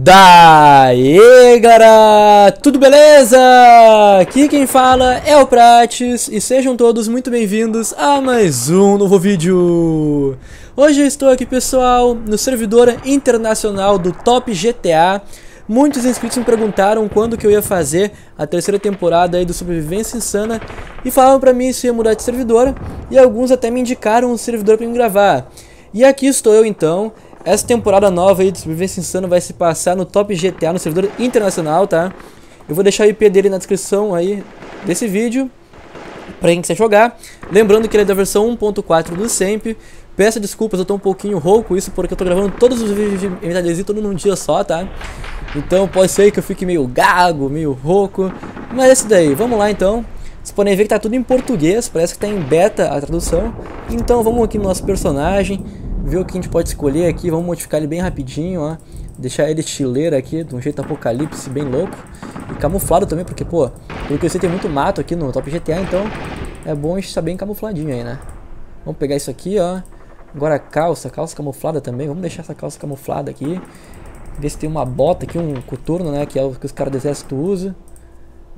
Daí galera, tudo beleza? Aqui quem fala é o Prates e sejam todos muito bem-vindos a mais um novo vídeo. Hoje eu estou aqui, pessoal, no servidor internacional do Top GTA. Muitos inscritos me perguntaram quando que eu ia fazer a terceira temporada aí do Sobrevivência Insana e falaram pra mim se eu ia mudar de servidor, e alguns até me indicaram um servidor pra me gravar. E aqui estou eu então. Essa temporada nova aí do Sobrevivência Insana vai se passar no Top GTA, no servidor internacional, tá? Eu vou deixar o IP dele na descrição aí desse vídeo, pra quem quiser jogar. Lembrando que ele é da versão 1.4 do SA-MP. Peço desculpas, eu tô um pouquinho rouco isso, porque eu tô gravando todos os vídeos de MTA DayZ todo num dia só, tá? Então pode ser que eu fique meio gago, meio rouco, mas é isso daí. Vamos lá então. Vocês podem ver que tá tudo em português, parece que tá em beta a tradução. Então vamos aqui no nosso personagem, ver o que a gente pode escolher aqui. Vamos modificar ele bem rapidinho, ó. Deixar ele estileiro aqui, de um jeito apocalipse, bem louco. E camuflado também, porque, pô, pelo que eu sei, tem muito mato aqui no Top GTA, então é bom a gente estar bem camufladinho aí, né? Vamos pegar isso aqui, ó. Agora calça camuflada também. Vamos deixar essa calça camuflada aqui. Ver se tem uma bota aqui, um coturno, né? Que é o que os caras do exército usam.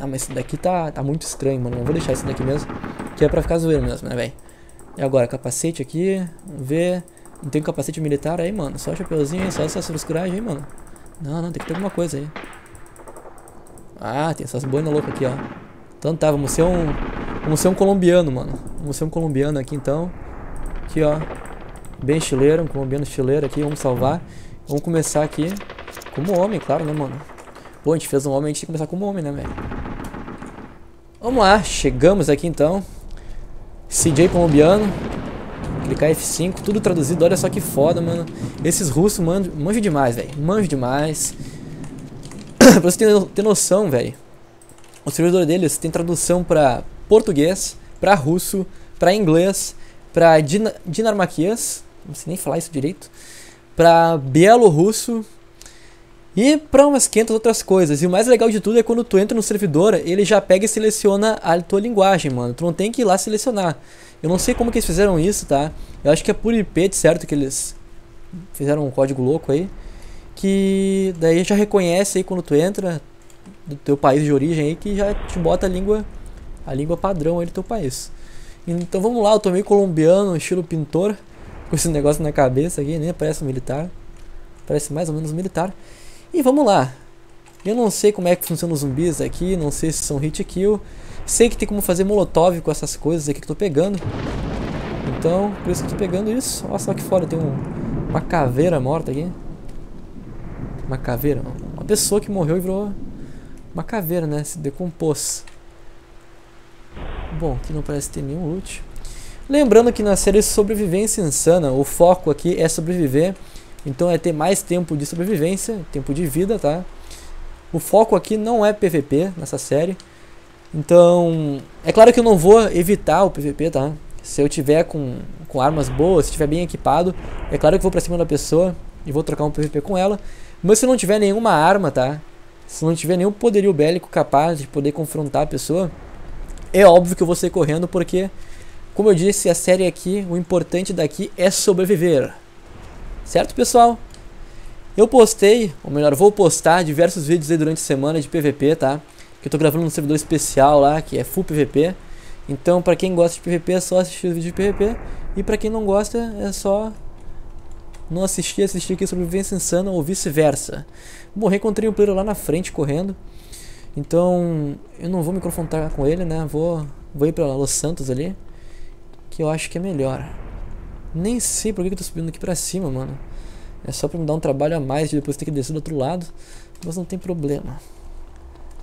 Ah, mas isso daqui tá muito estranho, mano. Não vou deixar isso daqui mesmo, que é pra ficar zoeiro mesmo, né, velho? E agora, capacete aqui. Vamos ver. Não tem capacete militar aí, mano. Só chapeuzinho aí, só essas frescuragens aí, mano. Não, tem que ter alguma coisa aí. Ah, tem essas boinas loucas aqui, ó. Então tá, vamos ser um colombiano, mano. Vamos ser um colombiano aqui, então. Aqui, ó. Bem estileiro, um colombiano estileiro aqui. Vamos salvar. Vamos começar aqui como homem, claro, né, mano? Pô, a gente fez um homem, a gente tem que começar como homem, né, velho? Vamos lá, chegamos aqui, então. CJ colombiano. Clicar F5, tudo traduzido, olha só que foda, mano. Esses russos manjam demais, velho. Manjam demais. Pra você ter noção, velho, o servidor deles tem tradução pra português, pra russo, pra inglês, pra dinamarquês, não sei nem falar isso direito, pra bielorrusso e pra umas 500 outras coisas. E o mais legal de tudo é quando tu entra no servidor, ele já pega e seleciona a tua linguagem, mano. Tu não tem que ir lá selecionar. Eu não sei como que eles fizeram isso, tá? Eu acho que é por IP, de certo, que eles fizeram um código louco aí, que daí já reconhece aí quando tu entra do teu país de origem aí, que já te bota a língua padrão aí do teu país. Então vamos lá, eu tô meio colombiano, estilo pintor, com esse negócio na cabeça aqui, nem parece um militar. Parece mais ou menos um militar. E vamos lá. Eu não sei como é que funciona os zumbis aqui, não sei se são hit kill. Sei que tem como fazer molotov com essas coisas aqui que eu tô pegando. Então, por isso que eu tô pegando isso. Olha só que fora, tem uma caveira morta aqui. Uma caveira, uma pessoa que morreu e virou uma caveira, né? Se decompôs. Bom, aqui não parece ter nenhum loot. Lembrando que na série Sobrevivência Insana, o foco aqui é sobreviver. Então é ter mais tempo de sobrevivência, tempo de vida, tá? O foco aqui não é PVP nessa série. Então, é claro que eu não vou evitar o PVP, tá? Se eu tiver com armas boas, se estiver bem equipado, é claro que eu vou pra cima da pessoa e vou trocar um PVP com ela. Mas se não tiver nenhuma arma, tá? Se não tiver nenhum poderio bélico capaz de poder confrontar a pessoa, é óbvio que eu vou sair correndo, porque, como eu disse, a série aqui, o importante daqui é sobreviver. Certo, pessoal? Eu postei, ou melhor, vou postar diversos vídeos aí durante a semana de PVP, tá? Que eu tô gravando um servidor especial lá, que é full PVP. Então, pra quem gosta de PVP, é só assistir os vídeos de PVP. E pra quem não gosta, é só não assistir aqui Sobrevivência Insana ou vice-versa. Bom, reencontrei um player lá na frente, correndo. Então, eu não vou me confrontar com ele, né? Vou ir pra Los Santos ali, que eu acho que é melhor. Nem sei por que eu tô subindo aqui pra cima, mano. É só pra me dar um trabalho a mais de depois ter que descer do outro lado. Mas não tem problema.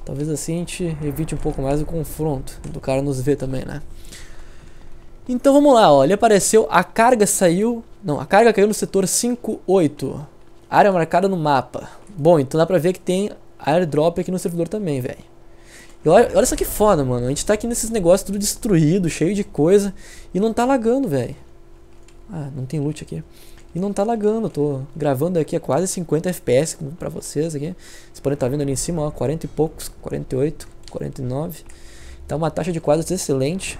Talvez assim a gente evite um pouco mais o confronto do cara nos ver também, né? Então vamos lá, ó. Ele apareceu, a carga saiu... Não, a carga caiu no setor 5-8. Área marcada no mapa. Bom, então dá pra ver que tem airdrop aqui no servidor também, velho. E olha só que foda, mano. A gente tá aqui nesses negócios tudo destruído, cheio de coisa. E não tá lagando, velho. Ah, não tem loot aqui. E não tá lagando, eu tô gravando aqui a quase 50 FPS pra vocês aqui. Vocês podem estar vendo ali em cima, ó, 40 e poucos, 48, 49. Tá uma taxa de quadros excelente.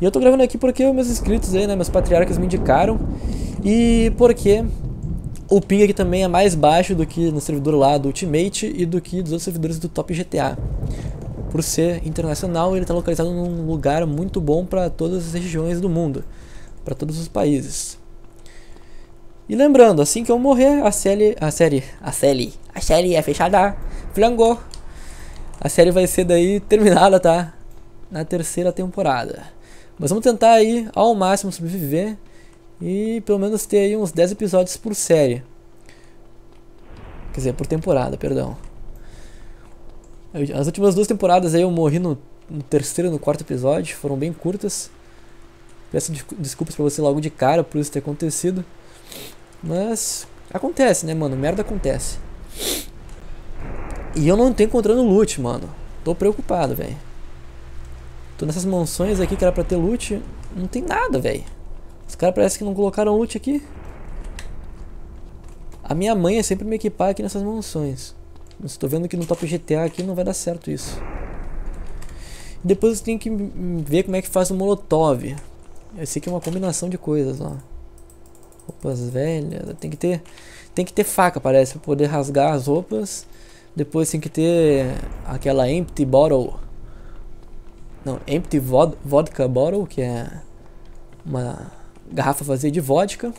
E eu tô gravando aqui porque meus inscritos aí, né, meus patriarcas me indicaram. E porque O ping aqui também é mais baixo do que no servidor lá do Ultimate e do que dos outros servidores do Top GTA. Por ser internacional, ele está localizado num lugar muito bom para todas as regiões do mundo, para todos os países. E lembrando, assim que eu morrer, a série é fechada, flangou. A série vai ser daí terminada, tá? Na terceira temporada. Mas vamos tentar aí ao máximo sobreviver e pelo menos ter aí uns 10 episódios por série. Quer dizer, por temporada, perdão. As últimas duas temporadas aí eu morri no terceiro e no quarto episódio, foram bem curtas. Peço desculpas pra você logo de cara por isso ter acontecido. Mas acontece, né, mano? Merda acontece. E eu não tô encontrando loot, mano. Tô preocupado, velho. Tô nessas mansões aqui que era pra ter loot. Não tem nada, velho. Os caras parecem que não colocaram loot aqui. A minha mãe é sempre me equipar aqui nessas mansões. Mas tô vendo que no Top GTA aqui não vai dar certo isso. Depois eu tenho que ver como é que faz o molotov. Eu sei que é uma combinação de coisas, ó. Roupas velhas, tem que ter faca, parece, pra poder rasgar as roupas. Depois tem que ter aquela empty bottle. Não, empty vodka bottle, que é uma garrafa vazia de vodka.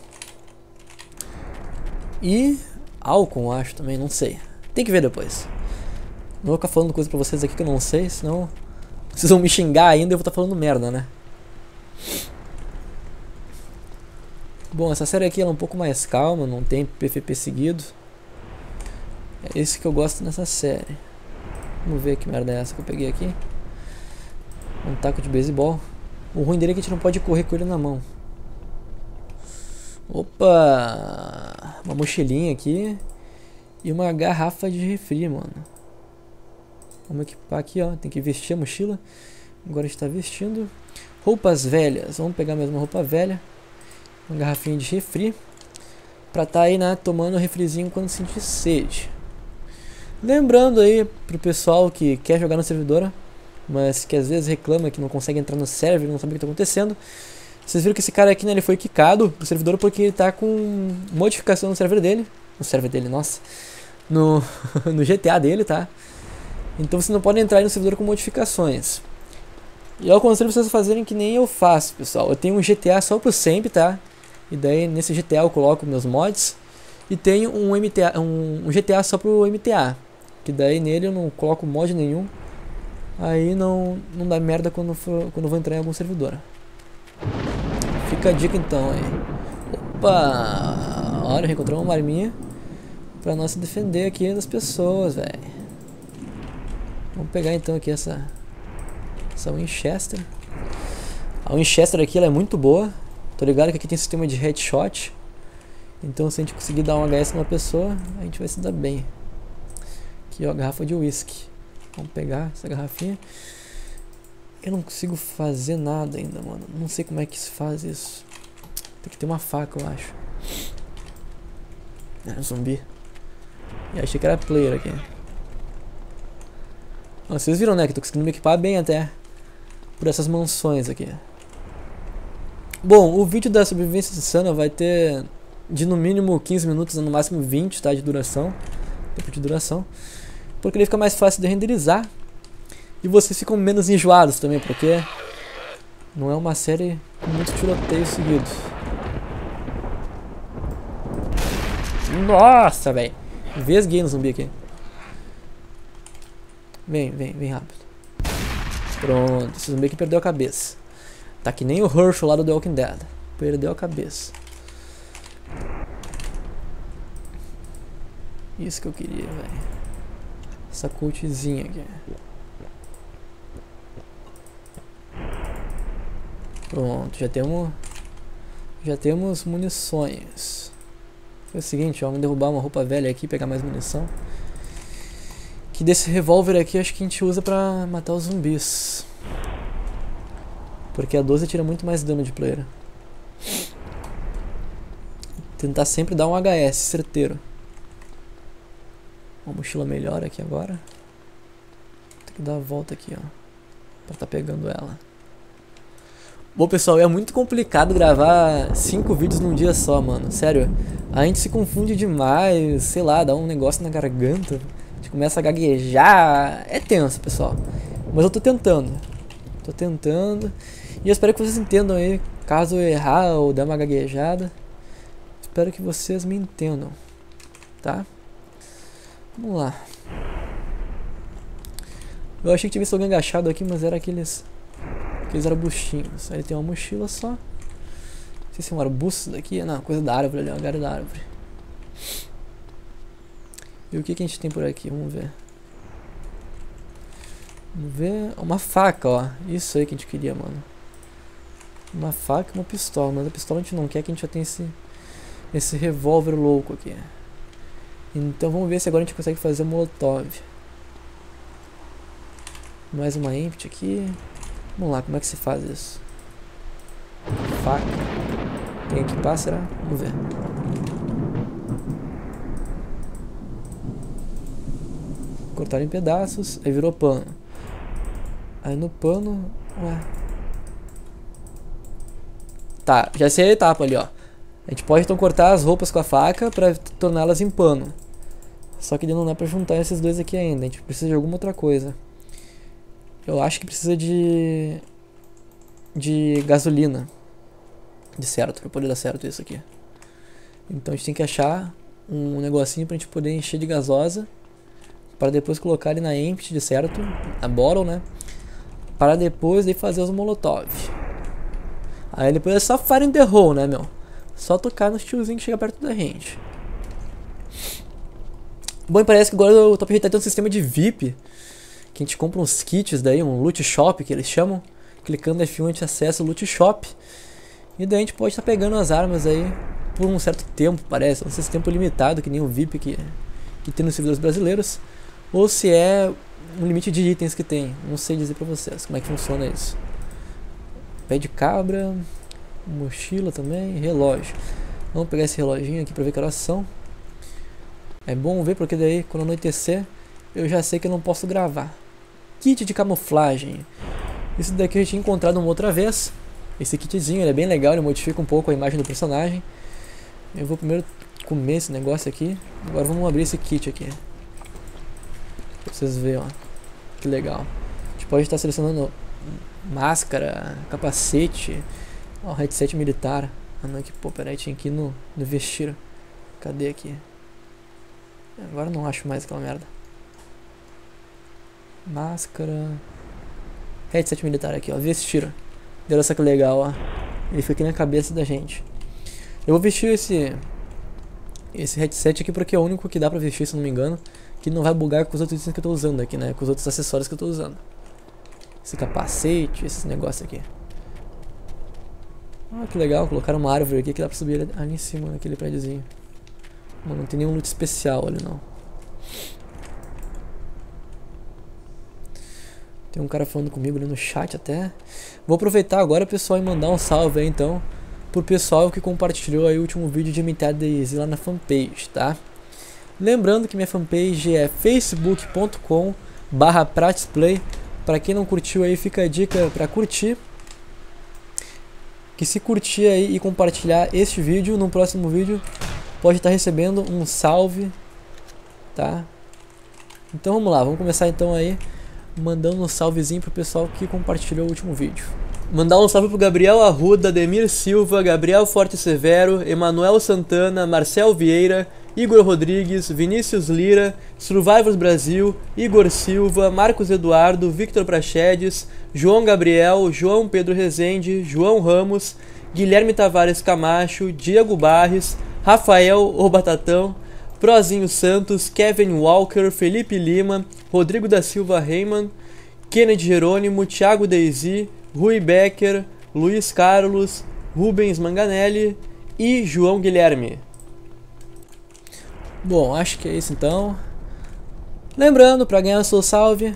E álcool, acho também, não sei. Tem que ver depois. Não vou ficar falando coisa pra vocês aqui que eu não sei, senão vocês vão me xingar ainda e eu vou estar falando merda, né? Bom, essa série aqui ela é um pouco mais calma, não tem PVP seguido. É isso que eu gosto nessa série. Vamos ver que merda é essa que eu peguei aqui. Um taco de beisebol. O ruim dele é que a gente não pode correr com ele na mão. Opa! Uma mochilinha aqui. E uma garrafa de refri, mano. Vamos equipar aqui, ó. Tem que vestir a mochila. Agora a gente tá vestindo. Roupas velhas. Vamos pegar mais uma roupa velha. Uma garrafinha de refri pra tá aí, né, tomando refrizinho quando sentir sede. Lembrando aí pro pessoal que quer jogar na servidora, mas que às vezes reclama que não consegue entrar no server, não sabe o que tá acontecendo. Vocês viram que esse cara aqui, né, ele foi quicado pro servidor porque ele tá com modificação no server dele. No server dele, nossa. No GTA dele, tá? Então vocês não podem entrar aí no servidor com modificações. E eu aconselho vocês a fazerem que nem eu faço, pessoal. Eu tenho um GTA só pro sempre, tá? E daí nesse GTA eu coloco meus mods. E tenho um GTA só pro MTA. Que daí nele eu não coloco mod nenhum. Aí não dá merda quando eu vou entrar em algum servidor. Fica a dica então aí. Opa! Olha, encontramos uma arminha pra nós se defender aqui das pessoas, velho. Vamos pegar então aqui essa Winchester. A Winchester aqui ela é muito boa. Tô ligado que aqui tem sistema de headshot. Então se a gente conseguir dar um HS numa pessoa, a gente vai se dar bem. Aqui ó, a garrafa de whisky. Vamos pegar essa garrafinha. Eu não consigo fazer nada ainda, mano. Não sei como é que se faz isso. Tem que ter uma faca, eu acho. É um zumbi. Eu achei que era player aqui. Ó, vocês viram, né, que eu tô conseguindo me equipar bem até por essas mansões aqui. Bom, o vídeo da sobrevivência insana vai ter de no mínimo 15 minutos, no máximo 20, tá, de duração. Tempo de duração. Porque ele fica mais fácil de renderizar. E vocês ficam menos enjoados também, porque não é uma série com muitos tiroteios seguidos. Nossa, velho. Vesguei no zumbi aqui. Vem rápido. Pronto, esse zumbi aqui perdeu a cabeça. Tá que nem o Hershel lá do The Walking Dead. Perdeu a cabeça. Isso que eu queria, velho. Essa cultizinha aqui. Pronto, já temos munições. Foi o seguinte, ó, vamos derrubar uma roupa velha aqui e pegar mais munição. Que desse revólver aqui acho que a gente usa pra matar os zumbis. Porque a 12 tira muito mais dano de player. Tentar sempre dar um HS, certeiro. Uma mochila melhor aqui agora. Tem que dar a volta aqui, ó. Pra tá pegando ela. Bom, pessoal, é muito complicado gravar 5 vídeos num dia só, mano. Sério, a gente se confunde demais, sei lá, dá um negócio na garganta, a gente começa a gaguejar. É tenso, pessoal. Mas eu tô tentando. E eu espero que vocês entendam aí, caso eu errar ou dar uma gaguejada. Espero que vocês me entendam, tá? Vamos lá. Eu achei que tivesse alguém agachado aqui, mas era aqueles arbustinhos. Aí tem uma mochila só. Não sei se é um arbusto daqui. Não, coisa da árvore ali, ó. Galho da árvore. E o que que a gente tem por aqui? Vamos ver. Vamos ver. Uma faca, ó. Isso aí que a gente queria, mano. Uma faca e uma pistola. Mas a pistola a gente não quer, que a gente já tem esse revólver louco aqui. Então vamos ver se agora a gente consegue fazer molotov. Mais uma empty aqui. Vamos lá, como é que se faz isso? Faca. Tem aqui pá, será? Vamos ver. Cortaram em pedaços. Aí virou pano. Aí no pano... Ué. Tá, já sei a etapa ali, ó. A gente pode então cortar as roupas com a faca pra torná-las em pano. Só que não dá pra juntar esses dois aqui ainda. A gente precisa de alguma outra coisa. Eu acho que precisa de gasolina. De certo, pra poder dar certo isso aqui. Então a gente tem que achar um negocinho pra gente poder encher de gasosa. Para depois colocar ele na empty, de certo. Na bottle, né? Para depois daí fazer os molotov. Aí depois é só fire in the hole, né, meu? Só tocar nos tiozinhos que chega perto da gente. Bom, e parece que agora o Top GTA tem um sistema de VIP. Que a gente compra uns kits daí, um loot shop que eles chamam. Clicando F1 a gente acessa o loot shop. E daí a gente pode estar pegando as armas aí por um certo tempo, parece. Não sei se tempo limitado, que nem o VIP que tem nos servidores brasileiros. Ou se é um limite de itens que tem. Não sei dizer pra vocês como é que funciona isso. Pé de cabra... Mochila também, relógio. Vamos pegar esse reloginho aqui pra ver que horas são. É bom ver porque daí quando anoitecer eu já sei que eu não posso gravar. Kit de camuflagem. Isso daqui eu já tinha encontrado uma outra vez. Esse kitzinho, ele é bem legal, ele modifica um pouco a imagem do personagem. Eu vou primeiro comer esse negócio aqui. Agora vamos abrir esse kit aqui pra vocês verem, ó. Que legal. A gente pode estar selecionando máscara, capacete. Ó, oh, headset militar. Ah não, que pô, peraí, tinha que ir no vestir. Cadê aqui? Agora não acho mais aquela merda. Máscara. Headset militar aqui, ó, vestir. Olha só que legal, ó. Ele fica aqui na cabeça da gente. Eu vou vestir esse headset aqui porque é o único que dá pra vestir, se não me engano. Que não vai bugar com os outros itens que eu tô usando aqui, né? Com os outros acessórios que eu tô usando. Esse capacete, esses negócios aqui. Ah, que legal, colocaram uma árvore aqui que dá pra subir ali em cima, naquele prédiozinho. Mano, não tem nenhum loot especial ali não. Tem um cara falando comigo ali no chat até. Vou aproveitar agora, pessoal, e mandar um salve aí então pro pessoal que compartilhou aí o último vídeo de MTA DayZ lá na fanpage, tá? Lembrando que minha fanpage é facebook.com/pratesplay. Pra quem não curtiu aí, fica a dica pra curtir. Que se curtir aí e compartilhar este vídeo, no próximo vídeo pode estar recebendo um salve, tá? Então vamos lá, vamos começar então aí mandando um salvezinho pro pessoal que compartilhou o último vídeo. Mandar um salve pro Gabriel Arruda, Demir Silva, Gabriel Forte Severo, Emanuel Santana, Marcel Vieira, Igor Rodrigues, Vinícius Lira, Survivors Brasil, Igor Silva, Marcos Eduardo, Victor Prachedes, João Gabriel, João Pedro Rezende, João Ramos, Guilherme Tavares Camacho, Diego Barres, Rafael O Batatão, Prozinho Santos, Kevin Walker, Felipe Lima, Rodrigo da Silva Reimann, Kennedy Jerônimo, Thiago Deisi, Rui Becker, Luiz Carlos, Rubens Manganelli e João Guilherme. Bom, acho que é isso então. Lembrando, para ganhar o seu salve,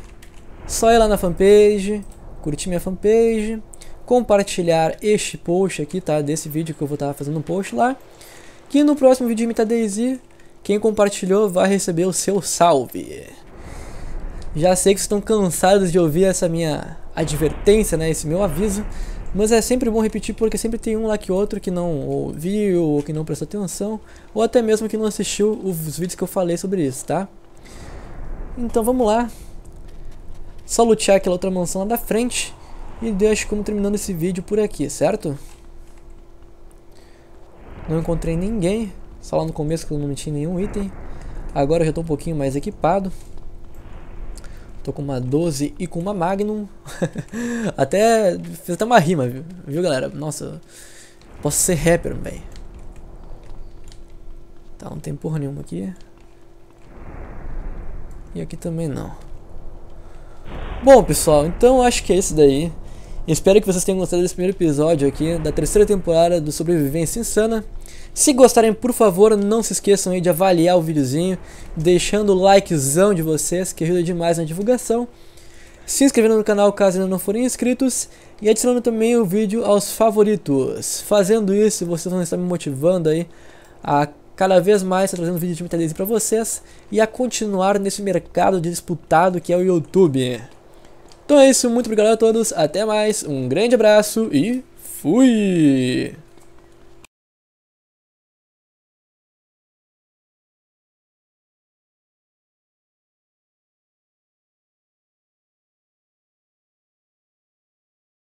só ir lá na fanpage, curtir minha fanpage, compartilhar este post aqui, tá? Desse vídeo que eu vou estar fazendo um post lá. Que no próximo vídeo de MTA DayZ, quem compartilhou vai receber o seu salve. Já sei que vocês estão cansados de ouvir essa minha advertência, né? Esse meu aviso. Mas é sempre bom repetir, porque sempre tem um lá que outro que não ouviu, ou que não prestou atenção, ou até mesmo que não assistiu os vídeos que eu falei sobre isso, tá? Então vamos lá. Só lutear aquela outra mansão lá da frente. E deixo como terminando esse vídeo por aqui, certo? Não encontrei ninguém. Só lá no começo que eu não tinha nenhum item. Agora eu já estou um pouquinho mais equipado. Tô com uma 12 e com uma Magnum. Até fiz até uma rima, viu galera? Nossa, posso ser rapper, velho. Tá, não tem porra nenhuma aqui. E aqui também não. Bom pessoal, então acho que é isso daí. Espero que vocês tenham gostado desse primeiro episódio aqui da terceira temporada do Sobrevivência Insana. Se gostarem, por favor, não se esqueçam aí de avaliar o videozinho, deixando o likezão de vocês, que ajuda demais na divulgação. Se inscrevendo no canal caso ainda não forem inscritos e adicionando também o vídeo aos favoritos. Fazendo isso, vocês vão estar me motivando aí a cada vez mais estar trazendo vídeo de MTA DayZ pra vocês e a continuar nesse mercado disputado que é o YouTube. Então é isso, muito obrigado a todos, até mais, um grande abraço e fui!